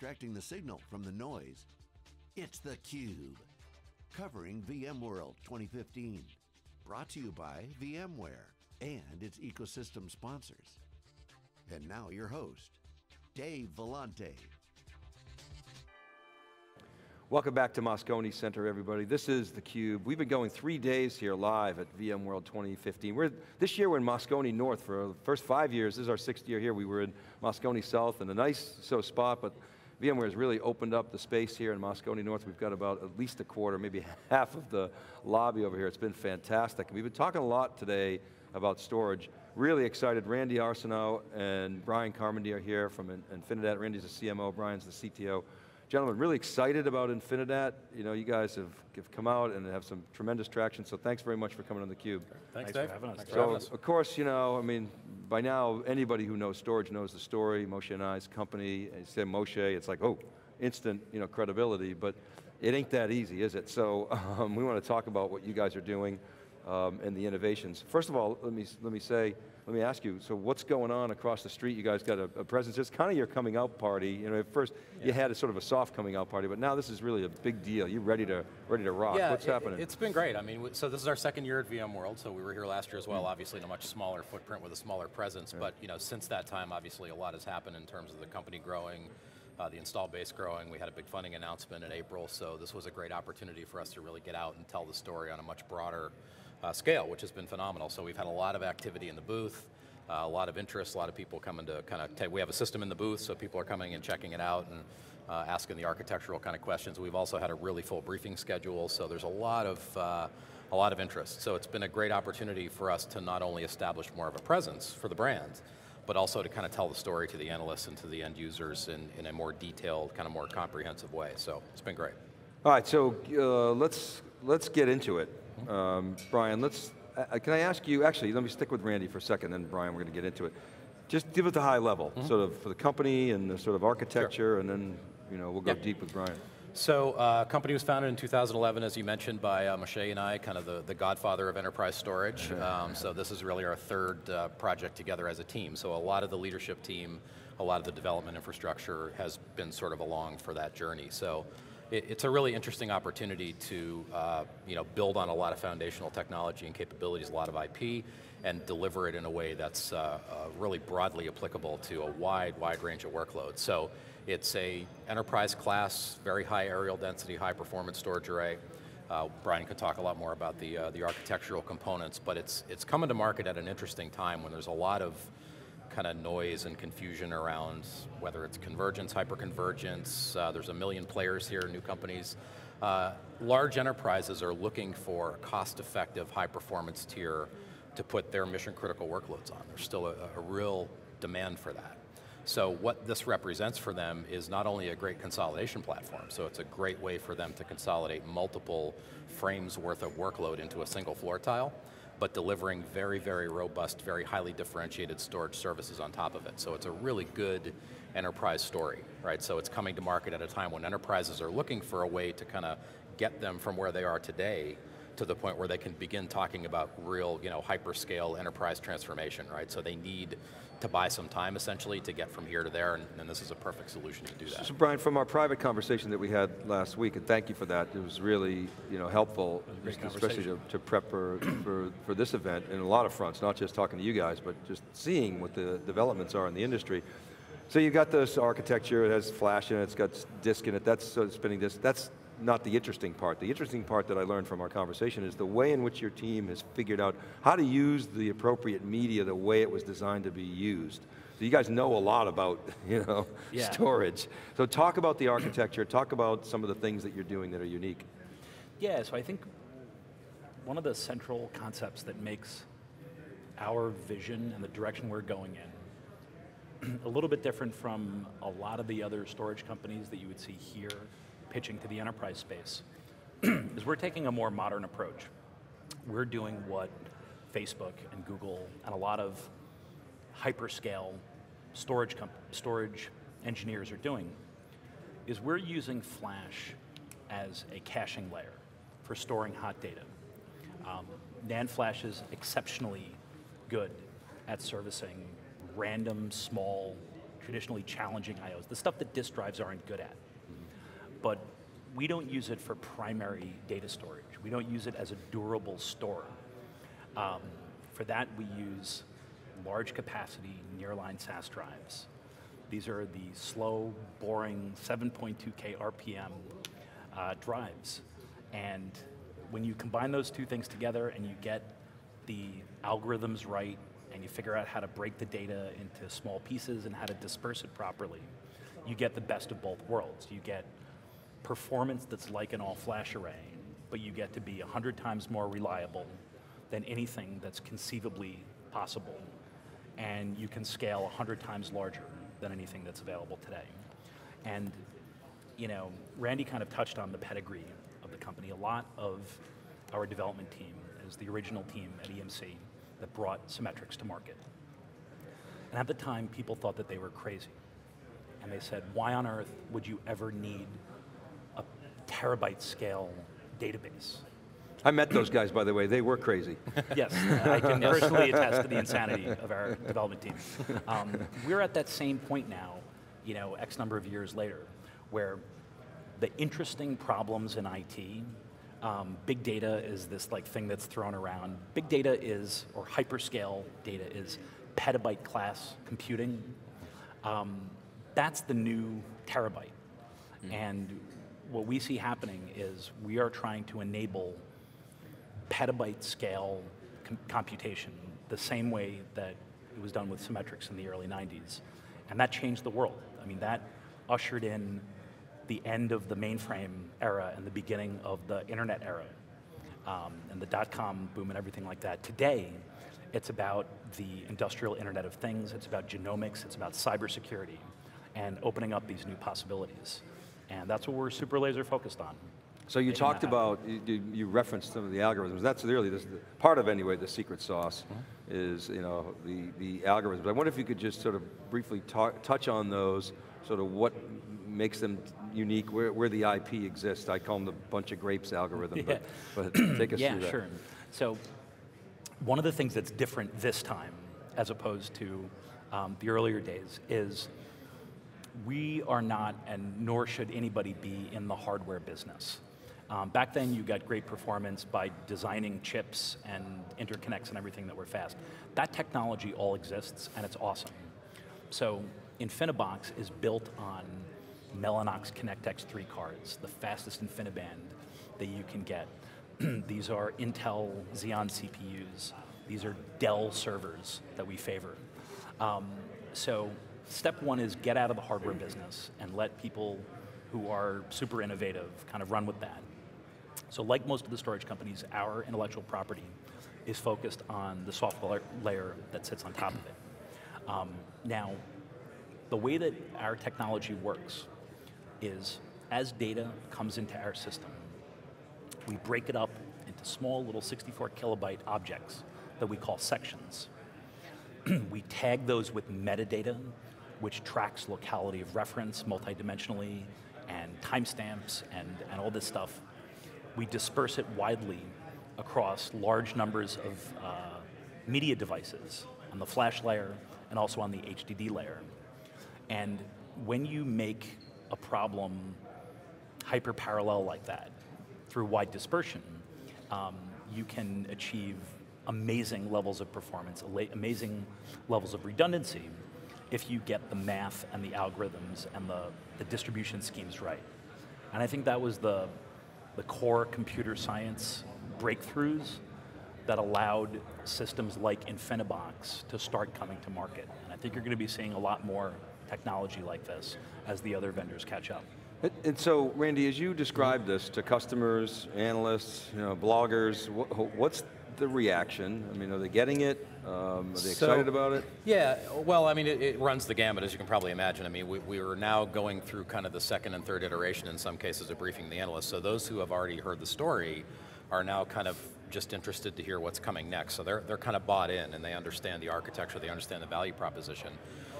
extracting the signal from the noise. It's theCUBE, covering VMworld 2015. Brought to you by VMware and its ecosystem sponsors. And now your host, Dave Vellante. Welcome back to Moscone Center, everybody. This is theCUBE. We've been going 3 days here live at VMworld 2015. This year we're in Moscone North for the first 5 years. This is our 6th year here. We were in Moscone South in a nice spot, but VMware has really opened up the space here in Moscone North. We've got about at least a quarter, maybe half of the lobby over here. It's been fantastic. And we've been talking a lot today about storage. Really excited, Randy Arseneau and Brian Carmody are here from Infinidat. Randy's the CMO, Brian's the CTO. Gentlemen, really excited about Infinidat. You know, you guys have come out and have some tremendous traction, so thanks very much for coming on theCUBE. Thanks Dave. For having us. Thanks so, of course, you know, I mean, by now, anybody who knows storage knows the story, Moshe Yanai's company, and you say Moshe, it's like, oh, instant, you know, credibility, but it ain't that easy, is it? So, we want to talk about what you guys are doing and the innovations. First of all, let me ask you, so what's going on across the street? You guys got a presence. It's kind of your coming out party. You know, at first you had a sort of a soft coming out party, but now this is really a big deal. You're ready to rock. Yeah, what's happening? It's been great. I mean, so this is our 2nd year at VMworld, so we were here last year as well, obviously in a much smaller footprint with a smaller presence, but you know, since that time, obviously a lot has happened in terms of the company growing, the install base growing. We had a big funding announcement in April, so this was a great opportunity for us to really get out and tell the story on a much broader scale, which has been phenomenal. So we've had a lot of activity in the booth, a lot of interest, a lot of people coming to kind of, we have a system in the booth, so people are coming and checking it out and asking the architectural kind of questions. We've also had a really full briefing schedule, so there's a lot of interest. So it's been a great opportunity for us to not only establish more of a presence for the brand, but also to kind of tell the story to the analysts and to the end users in a more detailed, kind of more comprehensive way. So it's been great. All right, so let's get into it. Brian, can I ask you, actually, let me stick with Randy for a second, then Brian, we're going to get into it. Just give it the high level, sort of for the company and the sort of architecture, and then you know we'll go deep with Brian. So, company was founded in 2011, as you mentioned, by Moshe Yanai, kind of the godfather of enterprise storage. So this is really our 3rd project together as a team. So a lot of the leadership team, a lot of the development infrastructure has been sort of along for that journey. So. It's a really interesting opportunity to you know, build on a lot of foundational technology and capabilities, a lot of IP, and deliver it in a way that's really broadly applicable to a wide range of workloads. So it's a enterprise class, very high areal density, high performance storage array. Brian could talk a lot more about the architectural components, but it's coming to market at an interesting time when there's a lot of kind of noise and confusion around whether it's convergence, hyperconvergence, there's a million players here, new companies. Large enterprises are looking for a cost-effective, high-performance tier to put their mission-critical workloads on. There's still a real demand for that. So what this represents for them is not only a great consolidation platform, so it's a great way for them to consolidate multiple frames worth of workload into a single floor tile, but delivering very robust, very highly differentiated storage services on top of it. So it's a really good enterprise story, right? So it's coming to market at a time when enterprises are looking for a way to kind of get them from where they are today to the point where they can begin talking about real, you know, hyperscale enterprise transformation, right? So they need to buy some time, essentially, to get from here to there, and this is a perfect solution to do that. So Brian, from our private conversation that we had last week, and thank you for that, it was really, you know, helpful, especially to prep for this event in a lot of fronts, not just talking to you guys, but just seeing what the developments are in the industry. So you've got this architecture, it has flash in it, it's got disk in it, that's spinning disk, that's not the interesting part. The interesting part that I learned from our conversation is the way in which your team has figured out how to use the appropriate media the way it was designed to be used. So you guys know a lot about, you know, storage. So talk about the architecture, talk about some of the things that you're doing that are unique. Yeah, so I think one of the central concepts that makes our vision and the direction we're going in a little bit different from a lot of the other storage companies that you would see here pitching to the enterprise space is we're taking a more modern approach. We're doing what Facebook and Google and a lot of hyperscale storage engineers are doing, is we're using flash as a caching layer for storing hot data. NAND flash is exceptionally good at servicing random small traditionally challenging IOs, the stuff that disk drives aren't good at. But we don't use it for primary data storage. We don't use it as a durable store. For that, we use large capacity nearline SAS drives. These are the slow, boring 7.2K RPM drives. And when you combine those two things together and you get the algorithms right, and you figure out how to break the data into small pieces and how to disperse it properly, you get the best of both worlds. You get performance that's like an all-flash array, but you get to be 100 times more reliable than anything that's conceivably possible. And you can scale 100 times larger than anything that's available today. And you know, Randy kind of touched on the pedigree of the company. A lot of our development team is the original team at EMC that brought Symmetrix to market. And at the time, people thought that they were crazy. And they said, why on earth would you ever need a terabyte scale database? I met those guys, by the way. They were crazy. Yes, I can personally attest to the insanity of our development team. We're at that same point now, you know, X number of years later, where the interesting problems in IT, big data is this like thing that's thrown around. Big data is, or hyperscale data is, petabyte class computing. That's the new terabyte. And what we see happening is we are trying to enable petabyte scale computation the same way that it was done with Symmetrix in the early 90s. And that changed the world. I mean, that ushered in the end of the mainframe era and the beginning of the internet era, and the dot-com boom and everything like that. Today, it's about the industrial internet of things, it's about genomics, it's about cybersecurity, and opening up these new possibilities. And that's what we're super laser focused on. So you talked about, you referenced some of the algorithms. That's really, this, part of anyway, the secret sauce is, you know, the algorithms. I wonder if you could just sort of briefly touch on those, sort of what makes them unique, where the IP exists. I call them the bunch of grapes algorithm, but take us through that. Yeah, sure. So one of the things that's different this time, as opposed to the earlier days, is we are not, and nor should anybody be, in the hardware business. Back then, you got great performance by designing chips and interconnects and everything that were fast. That technology all exists, and it's awesome. So InfiniBox is built on Mellanox Connect X3 cards, the fastest InfiniBand that you can get. These are Intel Xeon CPUs. These are Dell servers that we favor. So step one is get out of the hardware business and let people who are super innovative kind of run with that. So like most of the storage companies, our intellectual property is focused on the software layer that sits on top of it. Now, the way that our technology works is as data comes into our system, we break it up into small little 64 kilobyte objects that we call sections. We tag those with metadata, which tracks locality of reference multidimensionally, and timestamps, and all this stuff. We disperse it widely across large numbers of media devices on the flash layer and also on the HDD layer. And when you make a problem hyper-parallel like that through wide dispersion, you can achieve amazing levels of performance, amazing levels of redundancy, if you get the math and the algorithms and the distribution schemes right. And I think that was the core computer science breakthroughs that allowed systems like InfiniBox to start coming to market. And I think you're going to be seeing a lot more technology like this as the other vendors catch up. And so, Randy, as you describe this to customers, analysts, you know, bloggers, what's the reaction? I mean, are they getting it? Are they excited about it? Yeah, well, I mean, it runs the gamut, as you can probably imagine. I mean, we are now going through kind of the second and third iteration, in some cases, of briefing the analysts. So those who have already heard the story are now kind of just interested to hear what's coming next. So they're kind of bought in, and they understand the architecture, they understand the value proposition.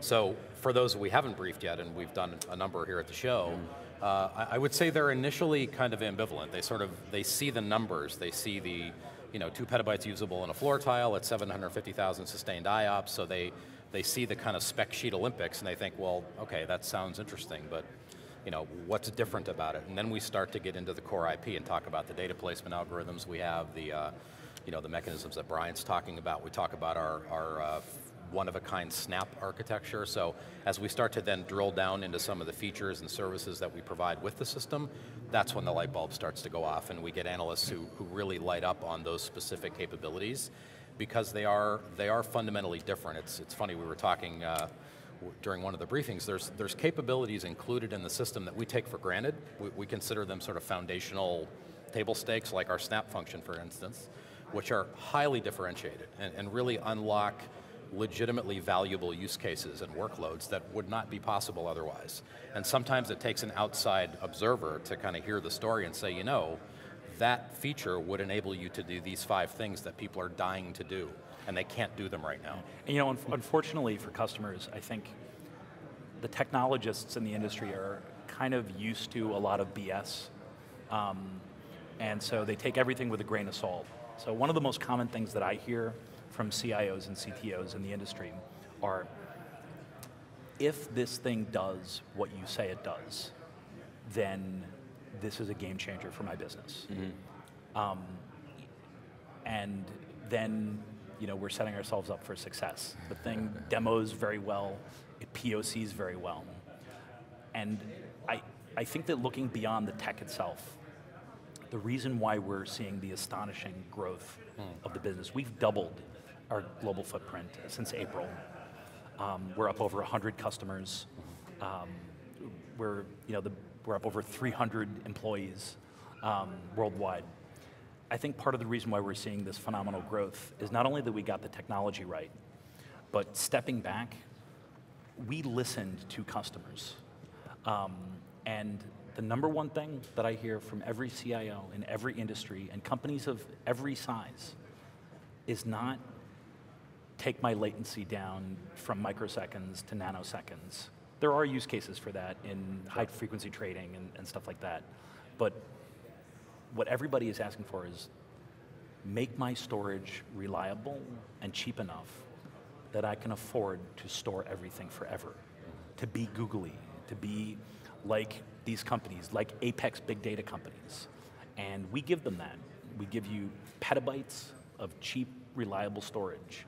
So for those we haven't briefed yet, and we've done a number here at the show, I would say they're initially kind of ambivalent. They see the numbers, they see the 2 petabytes usable in a floor tile at 750,000 sustained IOPS, so they they see the kind of spec sheet Olympics and they think, well, okay, that sounds interesting, but you know, what's different about it? And then we start to get into the core IP and talk about the data placement algorithms. We have the, you know, the mechanisms that Brian's talking about. We talk about our one-of-a-kind snap architecture. So as we start to then drill down into some of the features and services that we provide with the system, that's when the light bulb starts to go off, and we get analysts who really light up on those specific capabilities because they are fundamentally different. It's funny, we were talking during one of the briefings, there's capabilities included in the system that we take for granted. We consider them sort of foundational table stakes, like our snap function, for instance, which are highly differentiated and really unlock legitimately valuable use cases and workloads that would not be possible otherwise. And sometimes it takes an outside observer to kind of hear the story and say, you know, that feature would enable you to do these 5 things that people are dying to do, and they can't do them right now. And you know, unfortunately for customers, I think the technologists in the industry are kind of used to a lot of BS, and so they take everything with a grain of salt. So one of the most common things that I hear from CIOs and CTOs in the industry are, if this thing does what you say it does, then this is a game changer for my business. Mm-hmm. And then, you know, we're setting ourselves up for success. The thing demos very well, it POCs very well. And I think that looking beyond the tech itself, the reason why we're seeing the astonishing growth of the business, we've doubled our global footprint since April. We're up over 100 customers. We're up over 300 employees worldwide. I think part of the reason why we're seeing this phenomenal growth is not only that we got the technology right, but stepping back, we listened to customers. And the number one thing that I hear from every CIO in every industry and companies of every size is not take my latency down from microseconds to nanoseconds. There are use cases for that in high frequency trading and stuff like that. But what everybody is asking for is make my storage reliable and cheap enough that I can afford to store everything forever, to be googly, to be like these companies, like Apex big data companies. And we give them that. We give you petabytes of cheap, reliable storage.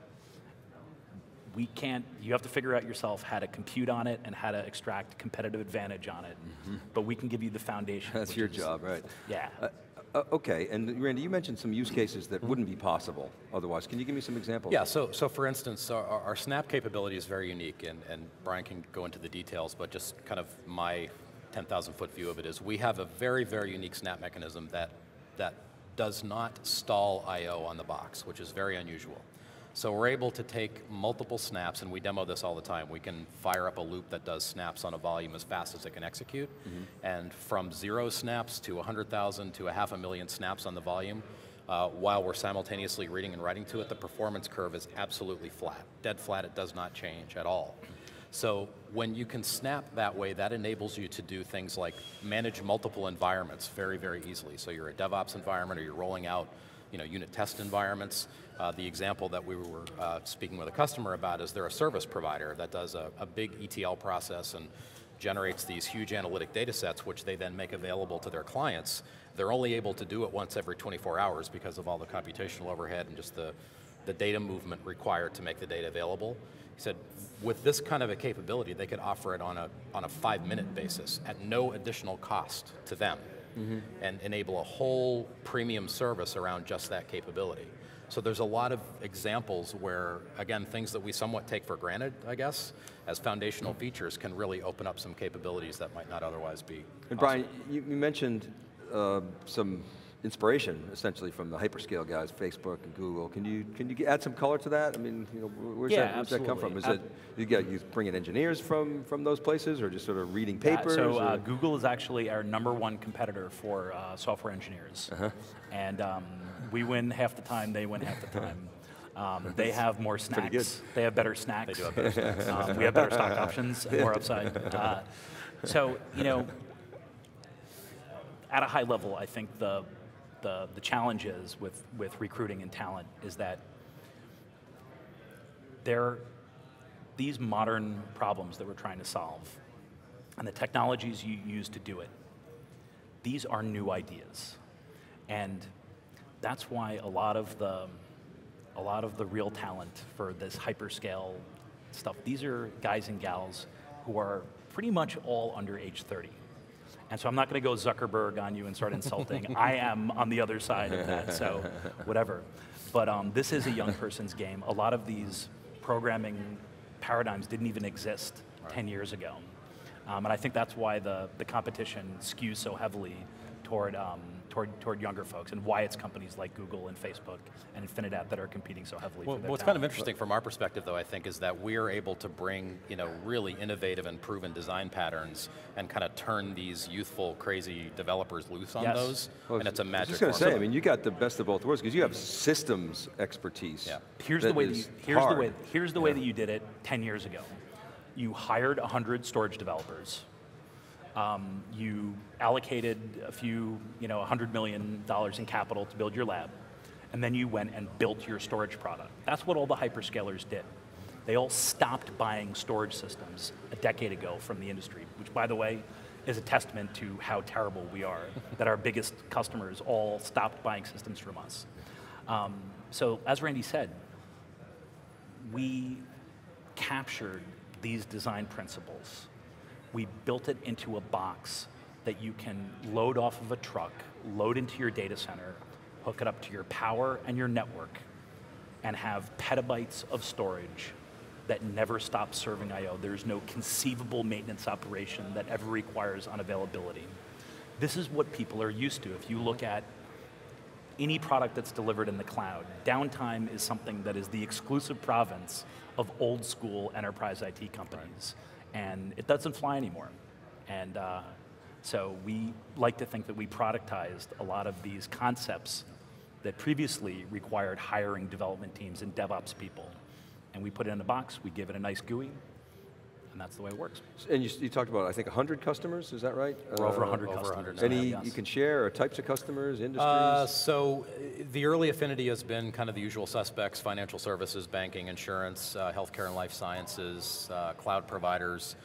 We can't, you have to figure out yourself how to compute on it and how to extract competitive advantage on it. Mm-hmm. But we can give you the foundation. That's your job, right? Yeah. Okay, and Randy, you mentioned some use cases that wouldn't be possible otherwise. Can you give me some examples? Yeah, so for instance, our snap capability is very unique, and Brian can go into the details, but just kind of my 10,000 foot view of it is we have a very, very unique snap mechanism that does not stall IO on the box, which is very unusual. So we're able to take multiple snaps, and we demo this all the time. We can fire up a loop that does snaps on a volume as fast as it can execute. Mm-hmm. And from 0 snaps to 100,000 to 500,000 snaps on the volume, while we're simultaneously reading and writing to it, the performance curve is absolutely flat. Dead flat, it does not change at all. So when you can snap that way, that enables you to do things like manage multiple environments very, very easily. So you're a DevOps environment, or you're rolling out, you know, unit test environments. The example that we were speaking with a customer about is they're a service provider that does a big ETL process and generates these huge analytic data sets which they then make available to their clients. They're only able to do it once every 24 hours because of all the computational overhead and just the data movement required to make the data available. He said, with this kind of a capability, they could offer it on a 5-minute basis at no additional cost to them. Mm-hmm. And enable a whole premium service around just that capability. So there's a lot of examples where, again, things that we somewhat take for granted, I guess, as foundational features can really open up some capabilities that might not otherwise be possible. And Brian, you mentioned some inspiration, essentially, from the hyperscale guys, Facebook and Google. Can you add some color to that? I mean, you know, where's that come from? Is it you bring in engineers from those places, or just sort of reading papers? So Google is actually our #1 competitor for software engineers, and we win half the time, they win half the time. They have more snacks. They have better snacks. They do have better snacks. We have better stock options and more upside. So you know, at a high level, I think the challenges with recruiting and talent is that these modern problems that we're trying to solve and the technologies you use to do it, these are new ideas. And that's why a lot of the real talent for this hyperscale stuff, these are guys and gals who are pretty much all under age 30. And so I'm not going to go Zuckerberg on you and start insulting. I am on the other side of that, so whatever. But this is a young person's game. A lot of these programming paradigms didn't even exist 10 years ago. And I think that's why the competition skews so heavily toward younger folks, and why it's companies like Google and Facebook and Infinidat that are competing so heavily. Well, what's kind of interesting from our perspective, though, I think, is that we're able to bring really innovative and proven design patterns and kind of turn these youthful, crazy developers loose on those, and it's a magic. I was just going to say, I mean, you got the best of both worlds because you have systems expertise. Yeah. Here's the way that you did it 10 years ago. You hired 100 storage developers. You allocated a few, $100 million in capital to build your lab, and then you went and built your storage product. That's what all the hyperscalers did. They all stopped buying storage systems a decade ago from the industry, which, by the way, is a testament to how terrible we are, that our biggest customers all stopped buying systems from us. So, as Randy said, we captured these design principles. We built it into a box that you can load off of a truck, load into your data center, hook it up to your power and your network, and have petabytes of storage that never stops serving I/O. There's no conceivable maintenance operation that ever requires unavailability. This is what people are used to. If you look at any product that's delivered in the cloud, downtime is something that is the exclusive province of old school enterprise IT companies. And it doesn't fly anymore. And so we like to think that we productized a lot of these concepts that previously required hiring development teams and DevOps people. And we put it in a box, we give it a nice GUI, and that's the way it works. And you talked about, I think, 100 customers, is that right? We're over 100 customers. Any you can share, or types of customers, industries? So the early affinity has been kind of the usual suspects: financial services, banking, insurance, healthcare and life sciences, cloud providers.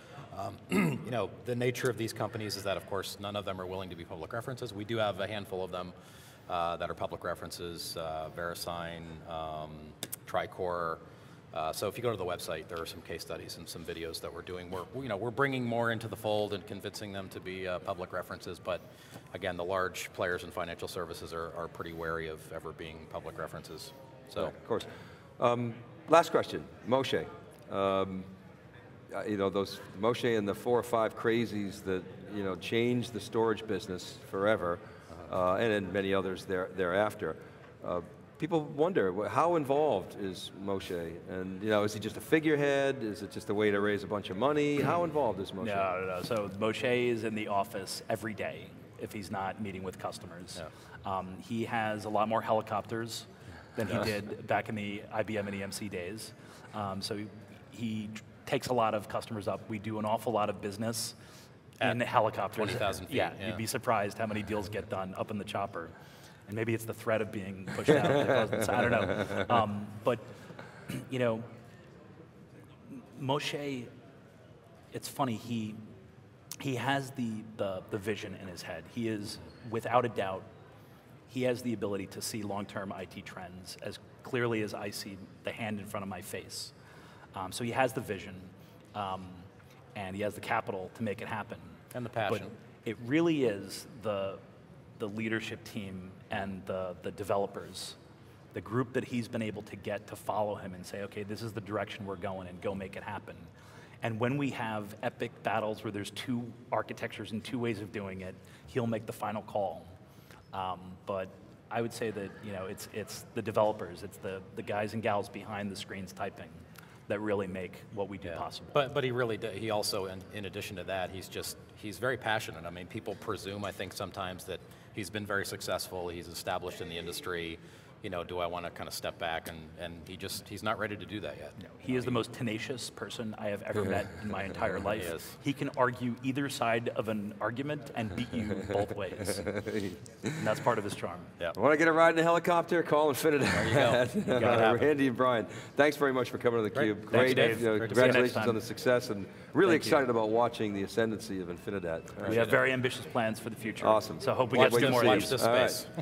The nature of these companies is that, of course, none of them are willing to be public references. We do have a handful of them that are public references: VeriSign, TriCor. So if you go to the website, there are some case studies and some videos that we're doing. We're bringing more into the fold and convincing them to be public references, but again, the large players in financial services are pretty wary of ever being public references, so. Yeah, of course. Last question, Moshe. Those Moshe and the 4 or 5 crazies that changed the storage business forever, and many others thereafter. People wonder, how involved is Moshe? And is he just a figurehead? Is it just a way to raise a bunch of money? How involved is Moshe? No. So Moshe is in the office every day if he's not meeting with customers. Yeah. He has a lot more helicopters than he did back in the IBM and EMC days. So he takes a lot of customers up. We do an awful lot of business in the helicopters. 20,000 feet. Yeah, you'd be surprised how many deals get done up in the chopper. And maybe it's the threat of being pushed out. I don't know. But, Moshe, it's funny, he has the vision in his head. He is, without a doubt, he has the ability to see long-term IT trends as clearly as I see the hand in front of my face. So he has the vision, and he has the capital to make it happen. And the passion. But it really is the leadership team and the developers, the group that he's been able to get to follow him and say, okay, this is the direction we're going and go make it happen. And when we have epic battles where there's 2 architectures and 2 ways of doing it, he'll make the final call. But I would say that it's the developers, it's the guys and gals behind the screens typing that really make what we do possible. But he really, he also, in addition to that, he's very passionate. I mean, people presume, I think, sometimes that he's been very successful, he's established in the industry, you know, do I want to kind of step back? And he just, he's not ready to do that yet. No, he is the most tenacious person I have ever met in my entire life. He can argue either side of an argument and beat you both ways. And that's part of his charm. Yep. Want to get a ride in a helicopter? Call Infinidat. There you go. You Randy and Brian, thanks very much for coming to theCUBE. Great, Dave. Congratulations on the success, and really excited about watching the ascendancy of Infinidat. We have very ambitious plans for the future. Awesome. So hope we get some more lives.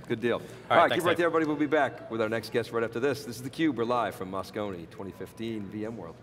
Good deal. All right, keep right there, everybody. We'll be back with our next guest right after this. This is theCUBE. We're live from Moscone 2015 VMworld.